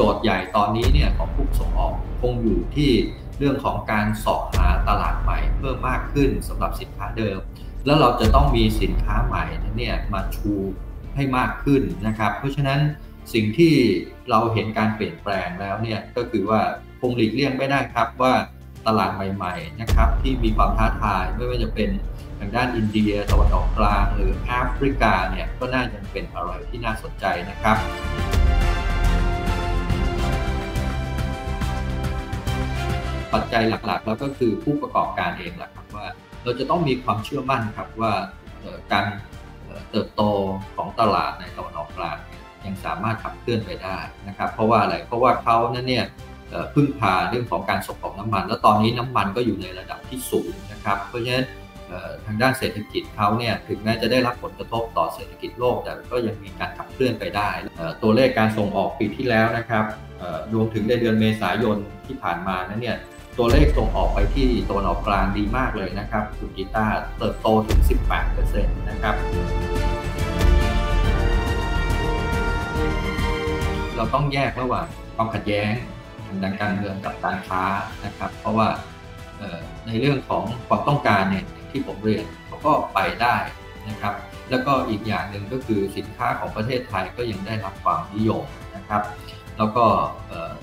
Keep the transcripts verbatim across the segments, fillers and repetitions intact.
จทย์ใหญ่ตอนนี้เนี่ยของผู้ส่งออกคงอยู่ที่เรื่องของการเสาะหาตลาดใหม่เพิ่มมากขึ้นสำหรับสินค้าเดิมแล้วเราจะต้องมีสินค้าใหม่เนี่ยมาชูให้มากขึ้นนะครับเพราะฉะนั้นสิ่งที่เราเห็นการเปลี่ยนแปลงแล้วเนี่ยก็คือว่าคงหลีกเลี่ยงไม่ได้ครับว่าตลาดใหม่ๆนะครับที่มีความท้าทายไม่ว่าจะเป็นทางด้านอินเดียตะวันออกกลางหรือแอฟริกาเนี่ยก็น่าจะเป็นอะไรที่น่าสนใจนะครับปัจจัยหลักๆแล้วก็คือผู้ประกอบการเองแหละครับว่าเราจะต้องมีความเชื่อมั่นครับว่าการเติบโตของตลาดในตะวันออกกลางยังสามารถขับเคลื่อนไปได้นะครับเพราะว่าอะไรเพราะว่าเขานั่นเนี่ยพึ่งพาเรื่องของการส่งออกน้ำมันแล้วตอนนี้น้ำมันก็อยู่ในระดับที่สูงนะครับเพราะฉะนั้นทางด้านเศรษฐกิจเขาเนี่ยถึงแม้จะได้รับผลกระทบต่อเศรษฐกิจโลกแต่ก็ยังมีการขับเคลื่อนไปได้ตัวเลขการส่งออกปีที่แล้วนะครับรวมถึงในเดือนเมษายนที่ผ่านมานั้นเนี่ยตัวเลขส่งออกไปที่ตะวันออกกลางดีมากเลยนะครับคุณกีตาร์เติบโตถึง สิบแปดเปอร์เซ็นต์ นะครับเราต้องแยกระหว่างความขัดแย้งทางการเมืองกับการค้านะครับเพราะว่าในเรื่องของความต้องการเนี่ยที่ผมเรียนเขาก็ไปได้นะครับแล้วก็อีกอย่างหนึ่งก็คือสินค้าของประเทศไทยก็ยังได้รับความนิยมนะครับแล้วก็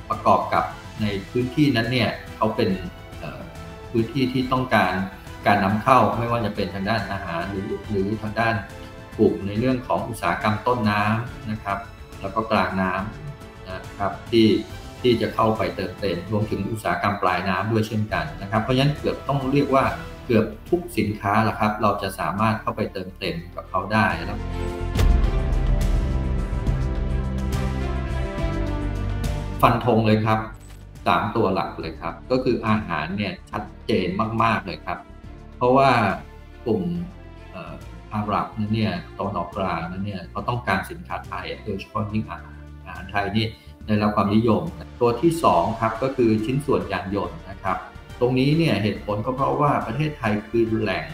ประกอบกับในพื้นที่นั้นเนี่ยเขาเป็นพื้นที่ที่ต้องการการนำเข้าไม่ว่าจะเป็นทางด้านอาหารหรือหรือทางด้านกลุ่มในเรื่องของอุตสาหกรรมต้นน้ำนะครับแล้วก็กลางน้ำนะครับที่ที่จะเข้าไปเติมเต็มรวมถึงอุตสาหกรรมปลายน้ำด้วยเช่นกันนะครับเพราะฉะนั้นเกือบต้องเรียกว่าเกือบทุกสินค้าล่ะครับเราจะสามารถเข้าไปเติมเต็มกับเขาได้แล้วฟันธงเลยครับสามตัวหลักเลยครับก็คืออาหารเนี่ยชัดเจนมากๆเลยครับเพราะว่ากลุ่มอาหรับนั้นเนี่ยตอนออกกลางนั้นเนี่ยเขาต้องการสินค้าไทยโดยเฉพาะยิ่งอาหารอาหารไทยนี่ได้รับความนิยมตัวที่สองครับก็คือชิ้นส่วนยานยนต์นะครับตรงนี้เนี่ยเหตุผลก็เพราะว่าประเทศไทยคือแหล่ง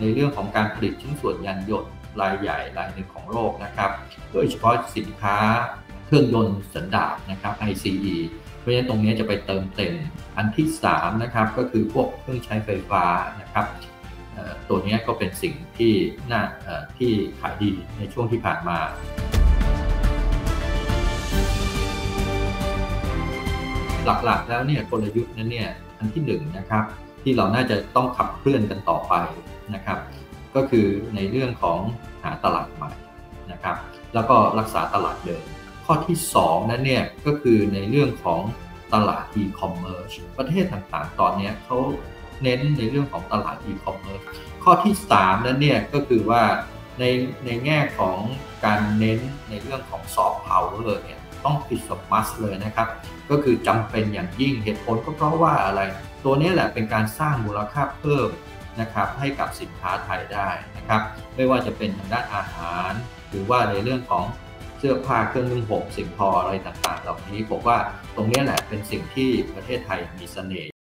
ในเรื่องของการผลิตชิ้นส่วนยานยนต์รายใหญ่รายหนึ่งของโลกนะครับโดยเฉพาะสินค้าเครื่องยนต์สันดาปนะครับ ไอ ซี อี เพราะฉะนั้นตรงนี้จะไปเติมเต็มอันที่สามนะครับก็คือพวกเครื่องใช้ไฟฟ้านะครับตัวนี้ก็เป็นสิ่งที่น่าที่ขายดีในช่วงที่ผ่านมาหลักๆแล้วเนี่ยกลยุทธ์นั้นเนี่ยอันที่หนึ่งนะครับที่เราน่าจะต้องขับเคลื่อนกันต่อไปนะครับก็คือในเรื่องของหาตลาดใหม่นะครับแล้วก็รักษาตลาดเดิมข้อที่สองนั้นเนี่ยก็คือในเรื่องของตลาด อีคอมเมิร์ซ ประเทศต่างๆตอนนี้เขาเน้นในเรื่องของตลาด อีคอมเมิร์ซ ข้อที่สามนั้นเนี่ยก็คือว่าในในแง่ของการเน้นในเรื่องของ ซอฟต์พาวเวอร์ เนี่ยต้องติดสมัสเลยนะครับก็คือจำเป็นอย่างยิ่งเหตุผลก็เพราะว่าอะไรตัวนี้แหละเป็นการสร้างมูลค่าเพิ่มนะครับให้กับสินค้าไทยได้นะครับไม่ว่าจะเป็นทางด้านอาหารหรือว่าในเรื่องของเสื้อผ้าเครื่องนุ่งห่มสิ่งทออะไรต่างๆเหล่านี้ผมว่าตรงนี้แหละเป็นสิ่งที่ประเทศไทยมีเสน่ห์